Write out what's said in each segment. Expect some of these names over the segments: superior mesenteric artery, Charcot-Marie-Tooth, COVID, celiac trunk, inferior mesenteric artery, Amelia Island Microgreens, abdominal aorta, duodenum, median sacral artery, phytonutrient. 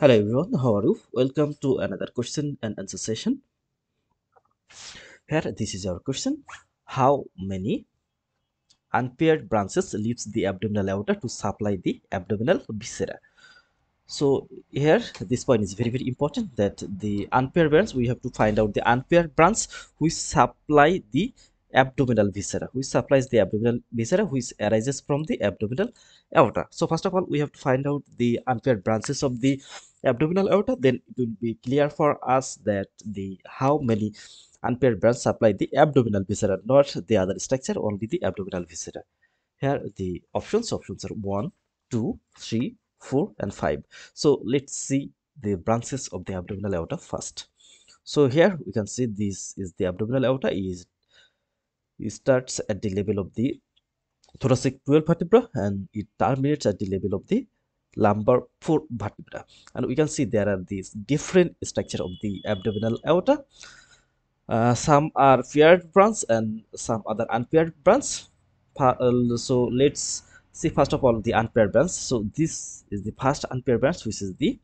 Hello everyone, how are you? Welcome to another question and answer session. Here this is our question: how many unpaired branches leaves the abdominal aorta to supply the abdominal viscera? So here this point is very important, that the unpaired branch, we have to find out the unpaired branch which supply the abdominal viscera, which supplies the abdominal viscera which arises from the abdominal aorta. So first of all, we have to find out the unpaired branches of the abdominal aorta. Then it will be clear for us that the how many unpaired branches supply the abdominal viscera, not the other structure, only the abdominal viscera. Here the options are 1, 2, 3, 4 and 5. So let's see the branches of the abdominal aorta first. So here we can see this is the abdominal aorta. It starts at the level of the thoracic 12 vertebra and it terminates at the level of the lumbar 4 vertebra. And we can see there are these different structure of the abdominal aorta. Some are paired branch and some other unpaired branch. So let's see first of all the unpaired branch. So this is the first unpaired branch, which is the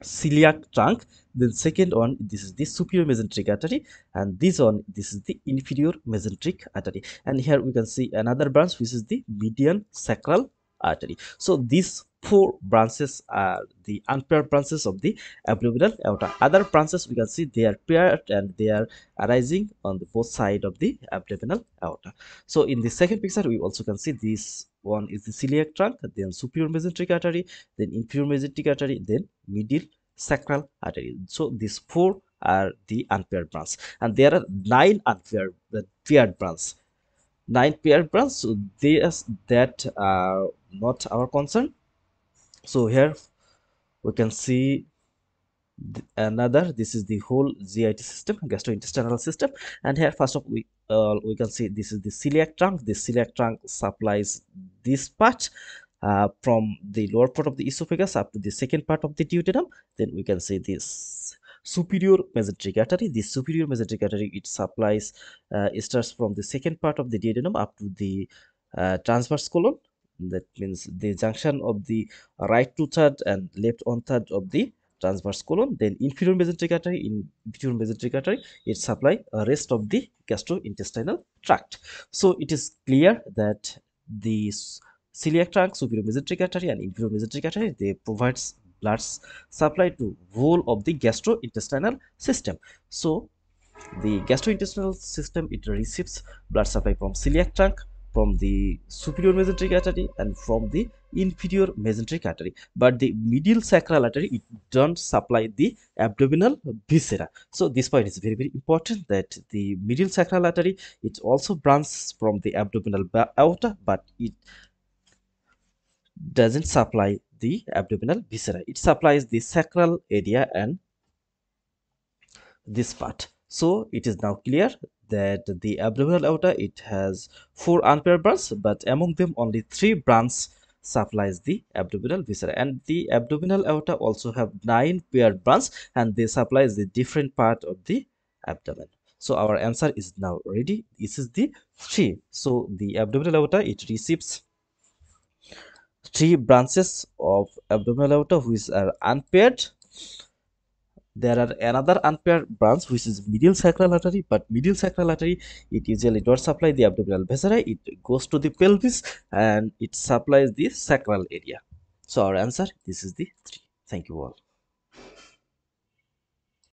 celiac trunk. Then second one, this is the superior mesenteric artery, and this one, this is the inferior mesenteric artery. And here we can see another branch, which is the median sacral artery. So these four branches are the unpaired branches of the abdominal aorta. Other branches, we can see they are paired and they are arising on the both side of the abdominal aorta. So in the second picture, we also can see this one is the celiac trunk, then superior mesenteric artery, then inferior mesenteric artery, then median sacral artery. So these four are the unpaired branches, and there are 9 unpaired paired branches. 9 paired branches, so that are not our concern. So here we can see another, this is the whole GIT system, gastrointestinal system. And here first of all, we can see this is the celiac trunk. The celiac trunk supplies this part from the lower part of the esophagus up to the second part of the duodenum. Then we can see this superior mesenteric artery. The superior mesenteric artery, it supplies, it starts from the second part of the duodenum up to the transverse colon. That means the junction of the right 2/3 and left 1/3 of the transverse colon. Then inferior mesenteric artery, it supply rest of the gastrointestinal tract. So it is clear that the celiac trunk, superior mesenteric artery and inferior mesenteric artery, they provides blood supply to whole of the gastrointestinal system. So the gastrointestinal system, it receives blood supply from celiac trunk, from the superior mesenteric artery and from the inferior mesenteric artery. But the medial sacral artery, it don't supply the abdominal viscera. So this point is very important, that the medial sacral artery, it also branches from the abdominal aorta, but it doesn't supply the abdominal viscera. It supplies the sacral area and this part. So it is now clear that the abdominal aorta, it has 4 unpaired branches, but among them only 3 branches supplies the abdominal viscera. And the abdominal aorta also have 9 paired branches, and they supplies the different part of the abdomen. So our answer is now ready. This is the 3. So the abdominal aorta, it receives 3 branches of abdominal aorta which are unpaired. There are another unpaired branch, which is medial sacral artery, but medial sacral artery, it usually don't supply the abdominal viscera. It goes to the pelvis and it supplies the sacral area. So our answer, this is the 3. Thank you all.